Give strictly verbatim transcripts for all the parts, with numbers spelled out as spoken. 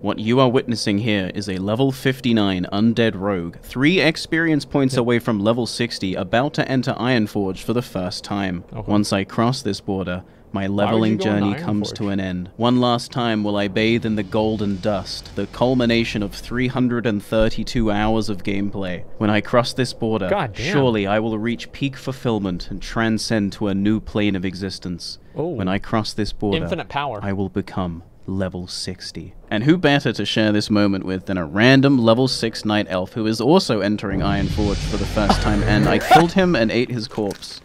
What you are witnessing here is a level fifty-nine undead rogue, three experience points yep. away from level sixty, about to enter Ironforge for the first time. Okay. Once I cross this border, my leveling journey comes to an end. One last time will I bathe in the golden dust, the culmination of three hundred thirty-two hours of gameplay. When I cross this border, surely I will reach peak fulfillment and transcend to a new plane of existence. Oh. When I cross this border, infinite power. I will become level sixty. And who better to share this moment with than a random level six night elf who is also entering Ironforge for the first time, and I killed him and ate his corpse.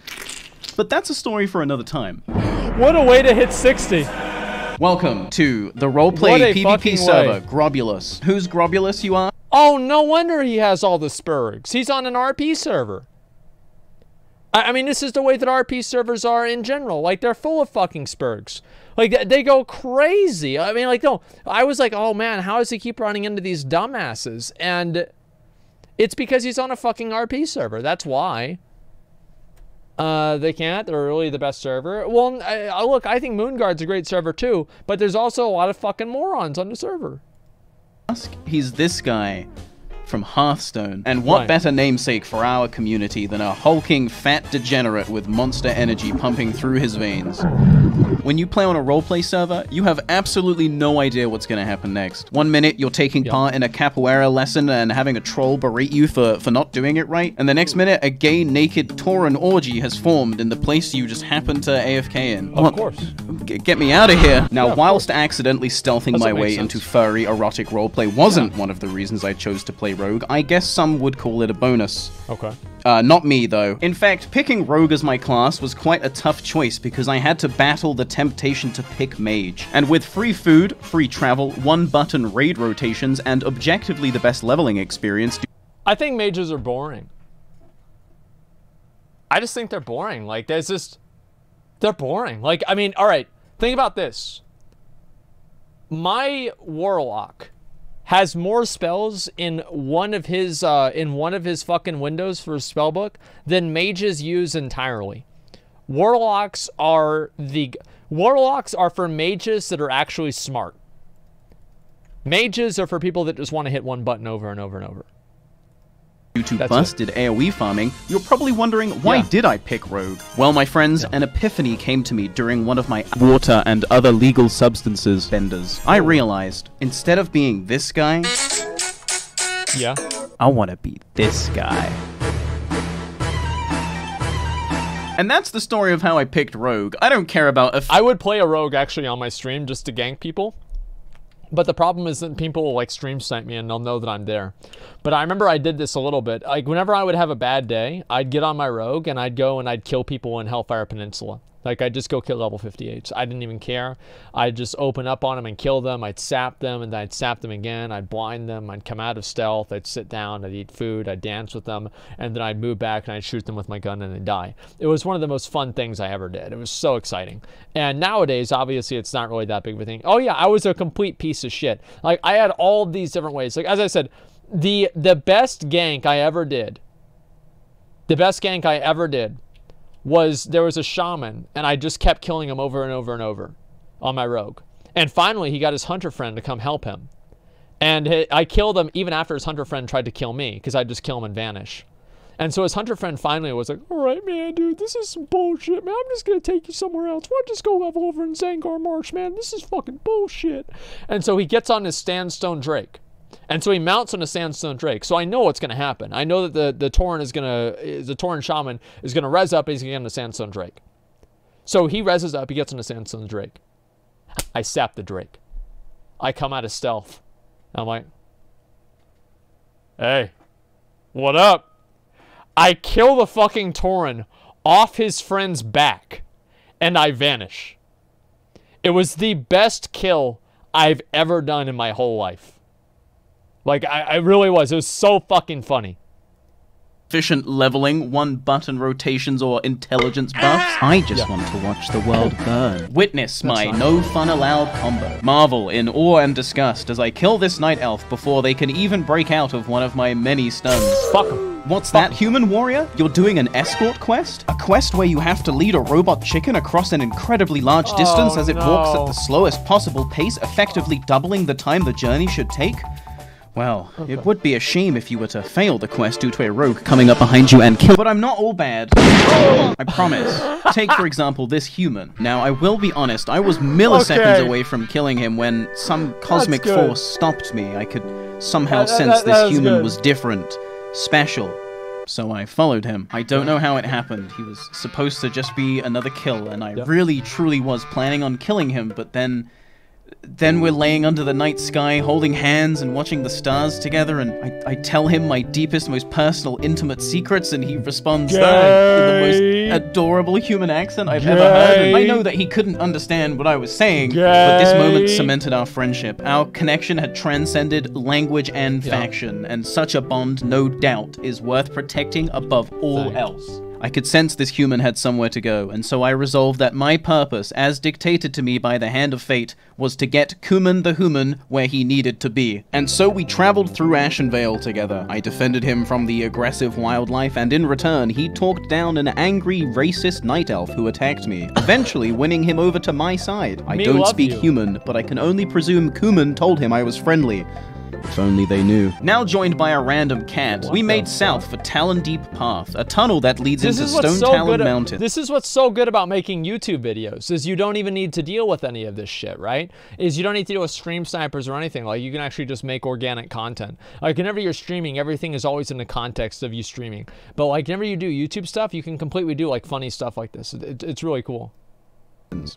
But that's a story for another time. What a way to hit sixty. Welcome to the roleplay PvP server, way. Grobulus. Who's Grobulus, you are? Oh, no wonder he has all the spurgs. He's on an R P server. I, I mean, this is the way that R P servers are in general. Like, they're full of fucking spurgs. Like, they go crazy. I mean, like, no. I was like, oh, man, how does he keep running into these dumbasses? And it's because he's on a fucking R P server. That's why. Uh, they can't. They're really the best server. Well, I, I look, I think Moonguard's a great server too, but there's also a lot of fucking morons on the server. He's this guy from Hearthstone. And what right. better namesake for our community than a hulking fat degenerate with monster energy pumping through his veins? When you play on a roleplay server, you have absolutely no idea what's going to happen next. One minute, you're taking yep. part in a capoeira lesson and having a troll berate you for, for not doing it right. And the next minute, a gay, naked Tauran orgy has formed in the place you just happened to A F K in. Of oh, course. Get me out of here. Now, yeah, of whilst course. accidentally stealthing Doesn't my way sense. into furry, erotic roleplay wasn't yeah. one of the reasons I chose to play Rogue, I guess some would call it a bonus. Okay. Uh, not me, though. In fact, picking Rogue as my class was quite a tough choice because I had to battle the temptation to pick Mage. And with free food, free travel, one-button raid rotations, and objectively the best leveling experience... I think mages are boring. I just think they're boring. Like, there's just... They're boring. Like, I mean, alright, think about this. My Warlock has more spells in one of his uh, in one of his fucking windows for his spellbook than mages use entirely. Warlocks are the warlocks are for mages that are actually smart. Mages are for people that just want to hit one button over and over and over. Due to That's busted it. AoE farming, you're probably wondering, why yeah. did I pick Rogue? Well, my friends, yeah. an epiphany came to me during one of my water and other legal substances benders. I realized, instead of being this guy, yeah, I want to be this guy. And that's the story of how I picked Rogue. I don't care about if I would play a Rogue actually on my stream just to gank people. But the problem is that people will like stream snipe me and they'll know that I'm there. But I remember I did this a little bit. Like whenever I would have a bad day, I'd get on my Rogue and I'd go and I'd kill people in Hellfire Peninsula. Like I'd just go kill level fifty-eights. I didn't even care. I'd just open up on them and kill them. I'd sap them and then I'd sap them again. I'd blind them. I'd come out of stealth. I'd sit down. I'd eat food. I'd dance with them. And then I'd move back and I'd shoot them with my gun and they'd die. It was one of the most fun things I ever did. It was so exciting. And nowadays, obviously, it's not really that big of a thing. Oh yeah, I was a complete piece of shit. Like I had all these different ways. Like as I said, the the best gank I ever did, the best gank I ever did, was there was a shaman, and I just kept killing him over and over and over on my Rogue. And finally, he got his hunter friend to come help him. And I killed him even after his hunter friend tried to kill me, because I'd just kill him and vanish. And so his hunter friend finally was like, all right, man, dude, this is some bullshit, man. I'm just going to take you somewhere else. Why don't you just go level over in Zangarmarsh, man? This is fucking bullshit. And so he gets on his sandstone drake. And so he mounts on a sandstone drake. So I know what's going to happen. I know that the, the Tauren is going to, the Tauren shaman is going to res up and he's going to get on a sandstone drake. So he reses up, he gets on a sandstone drake. I sap the drake. I come out of stealth. I'm like, hey, what up? I kill the fucking Tauren off his friend's back and I vanish. It was the best kill I've ever done in my whole life. Like, I, I really was. It was so fucking funny. Efficient leveling, one-button rotations, or intelligence buffs. I just yeah. want to watch the world burn. Witness That's my no-fun-allowed combo. Marvel in awe and disgust as I kill this night elf before they can even break out of one of my many stuns. Fuck 'em. What's that, human warrior? You're doing an escort quest? A quest where you have to lead a robot chicken across an incredibly large oh, distance as it no. walks at the slowest possible pace, effectively doubling the time the journey should take? Well, okay. It would be a shame if you were to fail the quest due to a rogue coming up behind you and kill- But I'm not all bad. Oh! I promise. Take, for example, this human. Now, I will be honest, I was milliseconds okay. away from killing him when some cosmic force stopped me. I could somehow that, that, sense that, that, that this human good. was different, special. So I followed him. I don't know how it happened. He was supposed to just be another kill, and I yep. really, truly was planning on killing him, but then... Then we're laying under the night sky, holding hands and watching the stars together, and I, I tell him my deepest, most personal, intimate secrets, and he responds Gay. that in the most adorable human accent I've Gay. ever heard. And I know that he couldn't understand what I was saying, Gay. but this moment cemented our friendship. Our connection had transcended language and yeah. faction, and such a bond, no doubt, is worth protecting above all Thanks. else. I could sense this human had somewhere to go, and so I resolved that my purpose, as dictated to me by the hand of fate, was to get Kuman the human where he needed to be. And so we traveled through Ashenvale together. I defended him from the aggressive wildlife, and in return, he talked down an angry, racist night elf who attacked me, eventually winning him over to my side. I me don't speak you. human, but I can only presume Kuman told him I was friendly. If only they knew. Now joined by a random cat, we made south for Talon Deep Path, a tunnel that leads into Stone Talon Mountain. This is what's so good about making YouTube videos, is you don't even need to deal with any of this shit, right? Is you don't need to deal with stream snipers or anything. Like, you can actually just make organic content. Like, whenever you're streaming, everything is always in the context of you streaming. But, like, whenever you do YouTube stuff, you can completely do, like, funny stuff like this. It, it's really cool.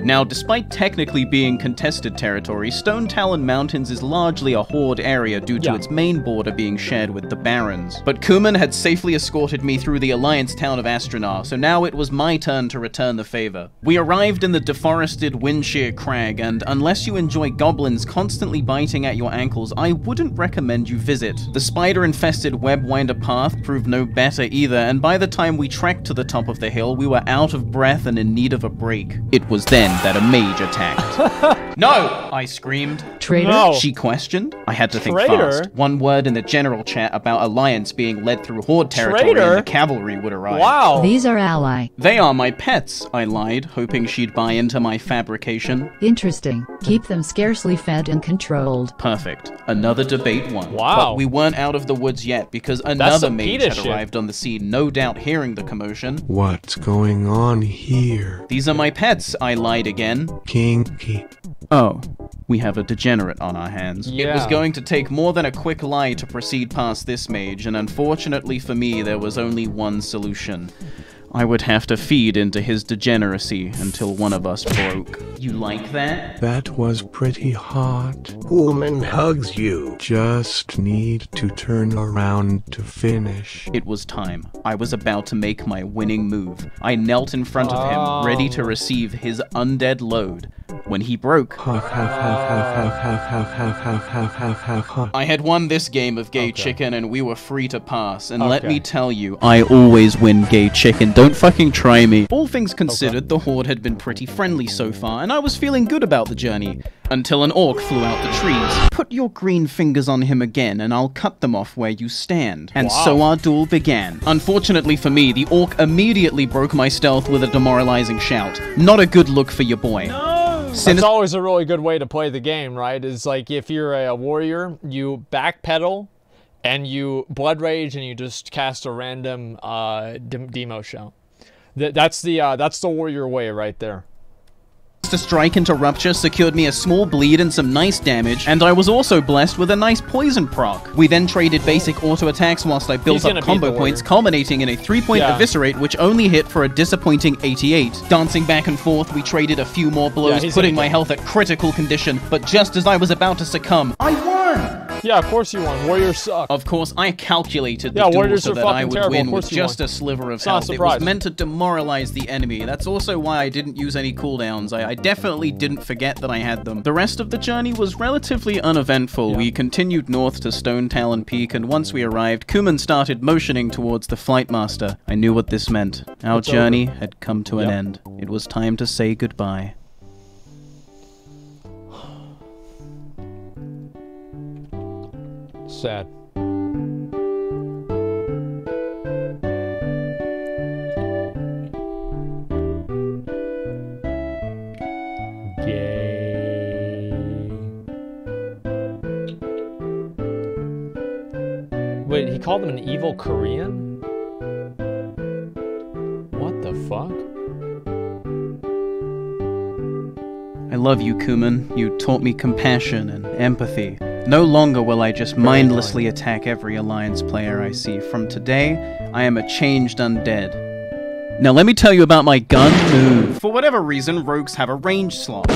Now, despite technically being contested territory, Stone Talon Mountains is largely a horde area due to yeah. its main border being shared with the Barrens. But Kuman had safely escorted me through the Alliance town of Astronar, so now it was my turn to return the favor. We arrived in the deforested Windshear Crag, and unless you enjoy goblins constantly biting at your ankles, I wouldn't recommend you visit. The spider-infested webwinder path proved no better either, and by the time we trekked to the top of the hill, we were out of breath and in need of a break. It was then that a mage attacked. No! I screamed. Traitor? No. She questioned. I had to think Traitor? fast. One word in the general chat about Alliance being led through horde territory Traitor? and the cavalry would arrive. Wow. These are ally. They are my pets, I lied, hoping she'd buy into my fabrication. Interesting. Keep them scarcely fed and controlled. Perfect. Another debate won. Wow. But we weren't out of the woods yet because another mage had shit. arrived on the scene, no doubt hearing the commotion. What's going on here? These are my pets, I lied again. Kinky. Oh, we have a degenerate on our hands. Yeah. It was going to take more than a quick lie to proceed past this mage, and unfortunately for me, there was only one solution. I would have to feed into his degeneracy until one of us broke. You like that? That was pretty hot. Woman hugs you. Just need to turn around to finish. It was time. I was about to make my winning move. I knelt in front of him, oh. ready to receive his undead load. When he broke, I had won this game of gay okay. chicken and we were free to pass. And okay. let me tell you, I always win gay chicken. Don't fucking try me. All things considered, okay. the horde had been pretty friendly so far, and I was feeling good about the journey. Until an orc flew out the trees. Put your green fingers on him again, and I'll cut them off where you stand. And wow. so our duel began. Unfortunately for me, the orc immediately broke my stealth with a demoralizing shout. Not a good look for your boy. No! It's always a really good way to play the game, right? It's like if you're a warrior, you backpedal and you blood rage and you just cast a random uh, de demo shout. Th that's the uh, that's the warrior way right there. A strike into rupture secured me a small bleed and some nice damage, and I was also blessed with a nice poison proc. We then traded basic auto attacks whilst I built up combo points, culminating in a three-point yeah. eviscerate, which only hit for a disappointing eighty-eight. Dancing back and forth, we traded a few more blows, yeah, putting my health at critical condition, but just as I was about to succumb, I won! Yeah, of course you won. Warriors suck. Of course, I calculated the yeah, duel so that I would terrible. win with just won. a sliver of health. It was meant to demoralize the enemy. That's also why I didn't use any cooldowns. I, I definitely didn't forget that I had them. The rest of the journey was relatively uneventful. Yeah. We continued north to Stone Talon Peak, and once we arrived, Kuman started motioning towards the Flightmaster. I knew what this meant. Our it's journey over. had come to yep. an end. It was time to say goodbye. Sad. Wait, he called him an evil Korean? What the fuck? I love you, Kuman. You taught me compassion and empathy. No longer will I just mindlessly attack every Alliance player I see. From today, I am a changed undead. Now let me tell you about my gun move. For whatever reason, rogues have a range slot.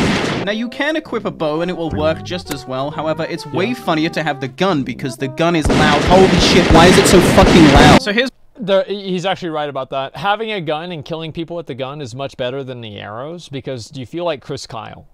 Now you can equip a bow and it will work just as well, however, it's way yeah. funnier to have the gun because the gun is loud. Holy shit, why is it so fucking loud? So here's- the, he's actually right about that. Having a gun and killing people with the gun is much better than the arrows because you feel like Chris Kyle.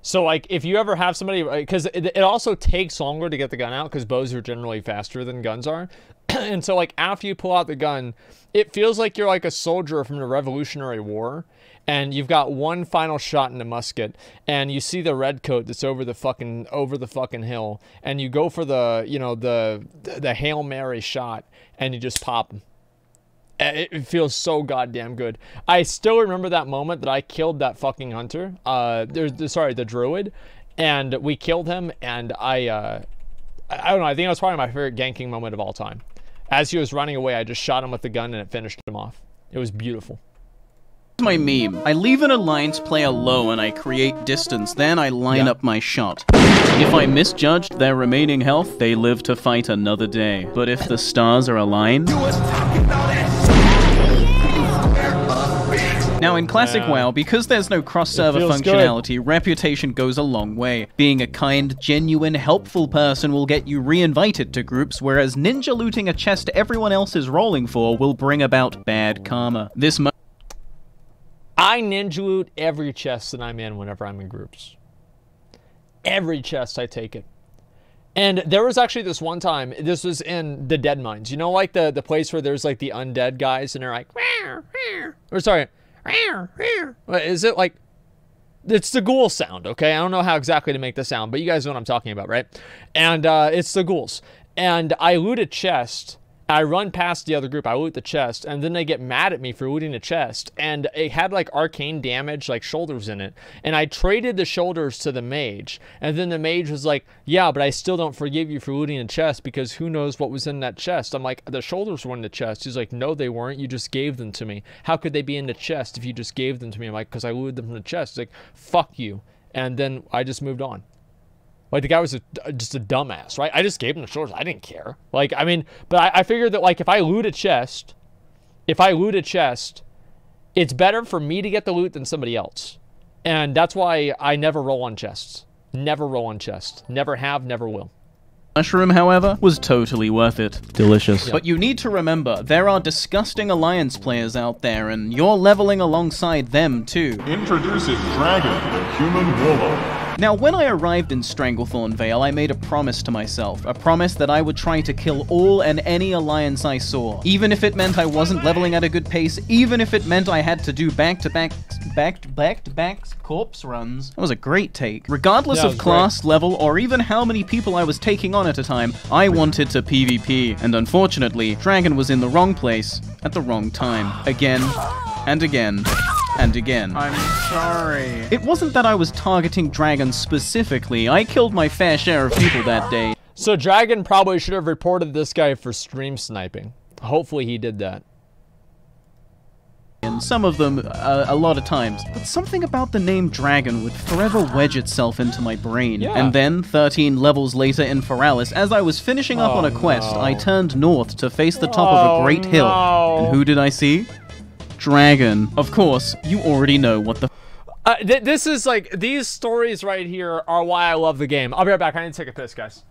So, like, if you ever have somebody, because it, it also takes longer to get the gun out because bows are generally faster than guns are. And so, like, after you pull out the gun, it feels like you're like a soldier from the Revolutionary War and you've got one final shot in the musket and you see the redcoat that's over the fucking, over the fucking hill and you go for the, you know, the, the Hail Mary shot and you just pop them. It feels so goddamn good. I still remember that moment that I killed that fucking hunter. Uh, there's sorry, the druid, and we killed him. And I, uh, I don't know. I think it was probably my favorite ganking moment of all time. As he was running away, I just shot him with the gun, and it finished him off. It was beautiful. My meme. I leave an Alliance player low and I create distance, then I line yeah. up my shot. If I misjudged their remaining health, they live to fight another day. But if the stars are aligned... Now in classic yeah. WoW, because there's no cross-server functionality, good. reputation goes a long way. Being a kind, genuine, helpful person will get you re-invited to groups, whereas ninja looting a chest everyone else is rolling for will bring about bad karma. This mo- I ninja loot every chest that I'm in whenever I'm in groups. Every chest I take it. And there was actually this one time, this was in the Dead Mines. You know, like the, the place where there's like the undead guys and they're like, rawr, rawr. Or sorry, rawr, rawr. Is it like, it's the ghoul sound, okay? I don't know how exactly to make the sound, but you guys know what I'm talking about, right? And uh, it's the ghouls. And I loot a chest. I run past the other group, I loot the chest, and then they get mad at me for looting the chest, and it had like arcane damage, like shoulders in it, and I traded the shoulders to the mage, and then the mage was like, yeah, but I still don't forgive you for looting the chest because who knows what was in that chest. I'm like, the shoulders were in the chest. He's like, no, they weren't, you just gave them to me. How could they be in the chest if you just gave them to me? I'm like, because I looted them from the chest. He's like, fuck you. And then I just moved on. Like, the guy was a, just a dumbass, right? I just gave him the shoulders. I didn't care. Like, I mean, but I, I figured that, like, if I loot a chest, if I loot a chest, it's better for me to get the loot than somebody else. And that's why I never roll on chests. Never roll on chests. Never have, never will. Mushroom, however, was totally worth it. Delicious. Yep. But you need to remember, there are disgusting Alliance players out there, and you're leveling alongside them, too. Introducing Dragon, the human willow. Now, when I arrived in Stranglethorn Vale, I made a promise to myself, a promise that I would try to kill all and any Alliance I saw, even if it meant I wasn't leveling at a good pace, even if it meant I had to do back-to-back, back-to-back-to-back corpse runs. That was a great take. Regardless of class, great. level, or even how many people I was taking on at a time, I wanted to PvP, and unfortunately, Dragon was in the wrong place at the wrong time. Again, and again. And again. I'm sorry. It wasn't that I was targeting Dragon specifically. I killed my fair share of people that day. So Dragon probably should have reported this guy for stream sniping. Hopefully he did that. And some of them, uh, a lot of times. But something about the name Dragon would forever wedge itself into my brain. Yeah. And then, thirteen levels later in Feralas, as I was finishing up oh, on a quest, no. I turned north to face the top oh, of a great hill. No. And who did I see? Dragon. Of course, you already know what the... Uh, th this is like, these stories right here are why I love the game. I'll be right back. I need to take a piss, guys.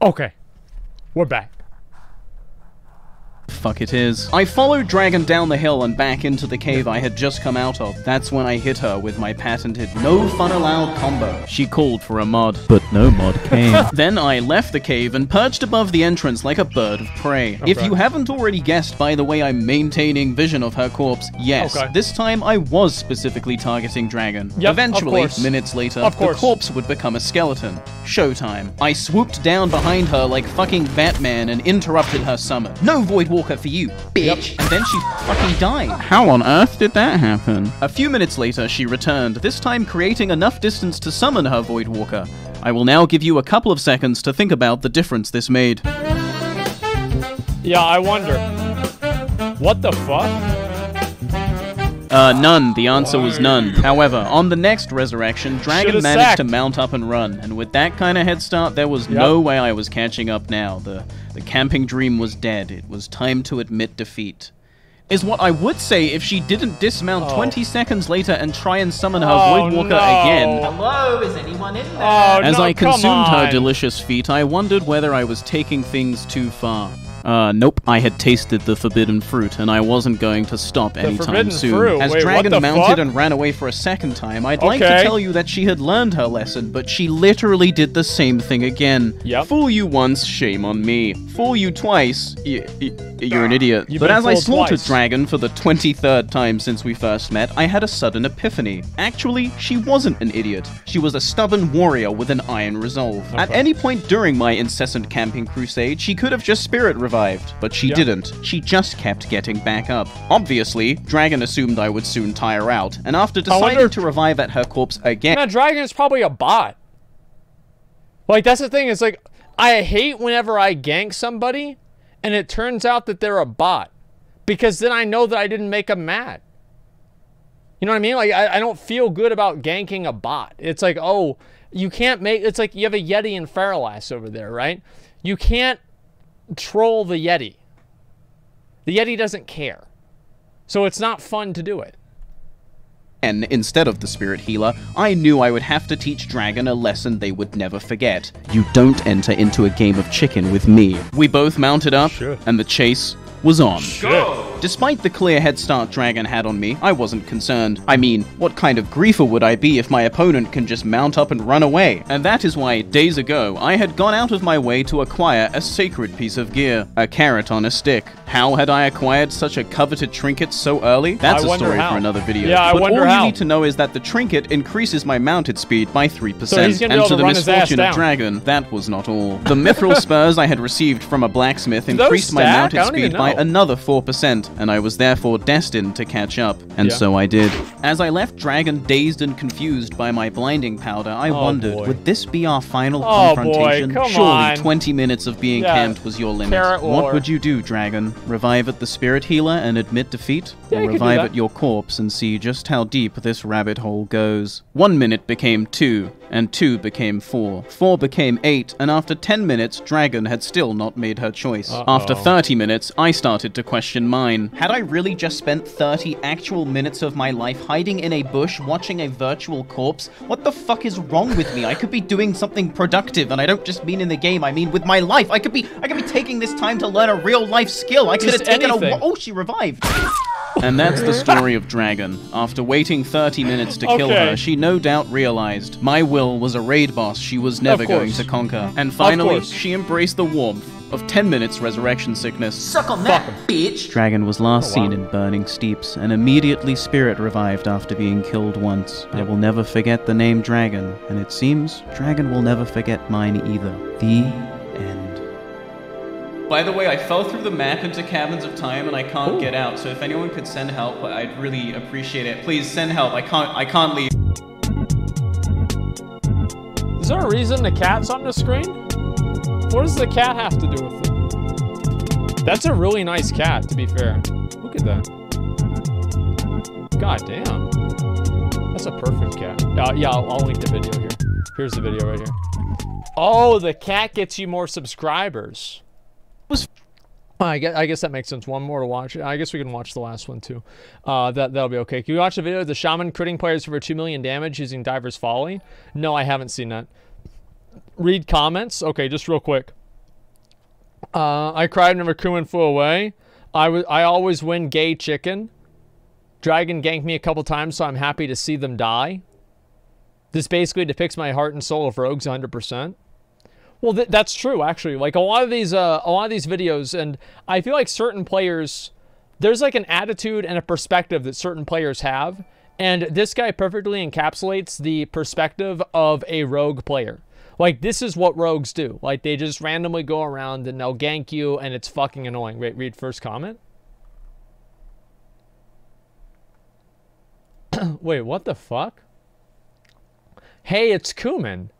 Okay. We're back. Fuck it is. I followed Dragon down the hill and back into the cave I had just come out of. That's when I hit her with my patented no fun allowed combo. She called for a mod, but no mod came. Then I left the cave and perched above the entrance like a bird of prey. Okay. If you haven't already guessed by the way I'm maintaining vision of her corpse, yes, okay. This time I was specifically targeting Dragon. Yep, eventually, minutes later, the corpse would become a skeleton. Showtime. I swooped down behind her like fucking Batman and interrupted her summon. No void walker for you, bitch. Yep. And then she fucking died. How on earth did that happen? A few minutes later, she returned, this time creating enough distance to summon her void walker. I will now give you a couple of seconds to think about the difference this made. Yeah, I wonder. What the fuck? Uh, none. The answer was none. However, on the next resurrection, Dragon managed sacked. to mount up and run, and with that kind of head start, there was yep. no way I was catching up now. The, the camping dream was dead. It was time to admit defeat. Is what I would say if she didn't dismount oh. twenty seconds later and try and summon her oh, Void Walker no. again. Hello, is anyone in there? Oh, As no, I consumed her delicious feet, I wondered whether I was taking things too far. Uh, nope. I had tasted the forbidden fruit, and I wasn't going to stop anytime soon. Fruit. As Wait, Dragon mounted fuck? and ran away for a second time, I'd okay. like to tell you that she had learned her lesson, but she literally did the same thing again. Yep. Fool you once, shame on me. Fool you twice, y y you're an idiot. You've but as I slaughtered twice. Dragon for the twenty-third time since we first met, I had a sudden epiphany. Actually, she wasn't an idiot. She was a stubborn warrior with an iron resolve. Okay. At any point during my incessant camping crusade, she could have just spirit revived. But she yep. didn't. She just kept getting back up. Obviously, Dragon assumed I would soon tire out, and after deciding to revive at her corpse again... Now, Dragon is probably a bot. Like, that's the thing. It's like, I hate whenever I gank somebody, and it turns out that they're a bot. Because then I know that I didn't make them mad. You know what I mean? Like, I, I don't feel good about ganking a bot. It's like, oh, you can't make... It's like you have a Yeti and Feralas over there, right? You can't troll the Yeti. The Yeti doesn't care. So it's not fun to do it. And instead of the spirit healer, I knew I would have to teach Dragon a lesson they would never forget. You don't enter into a game of chicken with me. We both mounted up, sure. and the chase was on. Sure. Despite the clear head start Dragon had on me, I wasn't concerned. I mean, what kind of griefer would I be if my opponent can just mount up and run away? And that is why, days ago, I had gone out of my way to acquire a sacred piece of gear. A carrot on a stick. How had I acquired such a coveted trinket so early? That's I a story how. for another video. Yeah, I but wonder all how. you need to know is that the trinket increases my mounted speed by three percent. So and to, to the misfortune of Dragon, that was not all. The mithril spurs I had received from a blacksmith increased my mounted speed by another four percent, and I was therefore destined to catch up, and yeah. so I did. As I left Dragon dazed and confused by my blinding powder, I oh wondered, boy. would this be our final oh confrontation? Boy, Surely on. twenty minutes of being yeah. camped was your limit. Carrot what war. would you do, Dragon? Revive at the spirit healer and admit defeat? Yeah, or revive at your corpse and see just how deep this rabbit hole goes? One minute became two, and two became four. Four became eight, and after ten minutes, Dragon had still not made her choice. Uh-oh. After thirty minutes, I I started to question mine. Had I really just spent thirty actual minutes of my life hiding in a bush watching a virtual corpse? What the fuck is wrong with me? I could be doing something productive, and I don't just mean in the game, I mean with my life. I could be I could be taking this time to learn a real life skill. I could have taken a oh, she revived. And that's the story of Dragon. After waiting thirty minutes to kill okay. her, she no doubt realized my will was a raid boss she was never going to conquer. And finally, she embraced the warmth of ten minutes resurrection sickness. Suck on that, bitch! Dragon was last oh, wow. seen in Burning Steeps, and immediately spirit revived after being killed once. Yep. I will never forget the name Dragon, and it seems Dragon will never forget mine either. The... By the way, I fell through the map into Caverns of Time, and I can't Ooh. get out. So if anyone could send help, I'd really appreciate it. Please send help. I can't. I can't leave. Is there a reason the cat's on the screen? What does the cat have to do with it? That's a really nice cat, to be fair. Look at that. God damn. That's a perfect cat. Uh, yeah, I'll, I'll link the video here. Here's the video right here. Oh, the cat gets you more subscribers. Was I guess I guess that makes sense. One more to watch. I guess we can watch the last one too. Uh, that that'll be okay. Can you watch the video of the shaman critting players for two million damage using Diver's Folly? No, I haven't seen that. Read comments. Okay, just real quick. Uh, I cried whenever Kuman flew away. I, w I always win gay chicken. Dragon ganked me a couple times, so I'm happy to see them die. This basically depicts my heart and soul of rogues one hundred percent. Well, th that's true, actually. Like, a lot of these uh, a lot of these videos, and I feel like certain players, there's like an attitude and a perspective that certain players have, and this guy perfectly encapsulates the perspective of a rogue player. Like, this is what rogues do. Like, they just randomly go around and they'll gank you, and it's fucking annoying. Wait, read first comment. Wait, what the fuck? Hey, it's Kuman.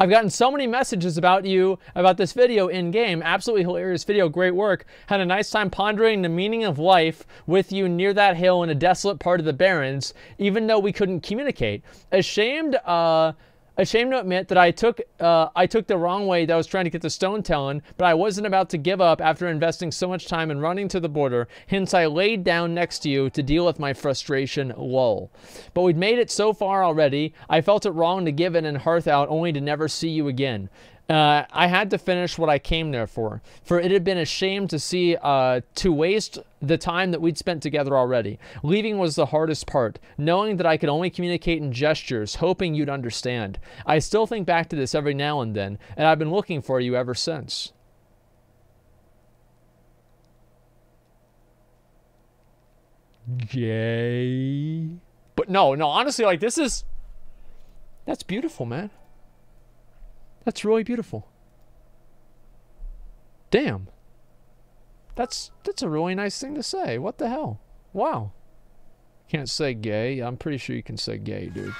I've gotten so many messages about you, about this video in-game. Absolutely hilarious video. Great work. Had a nice time pondering the meaning of life with you near that hill in a desolate part of the Barrens, even though we couldn't communicate. Ashamed, uh... Ashamed to admit that I took uh, I took the wrong way that I was trying to get the Stone Talon, but I wasn't about to give up after investing so much time in running to the border, hence I laid down next to you to deal with my frustration, lol. But we'd made it so far already, I felt it wrong to give in and hearth out only to never see you again. Uh, I had to finish what I came there for, for it had been a shame to see, uh, to waste the time that we'd spent together already. Leaving was the hardest part, knowing that I could only communicate in gestures, hoping you'd understand. I still think back to this every now and then, and I've been looking for you ever since. Yay. But no, no, honestly, like, this is, that's beautiful, man. That's really beautiful. Damn. That's that's a really nice thing to say. What the hell? Wow. Can't say gay. I'm pretty sure you can say gay, dude.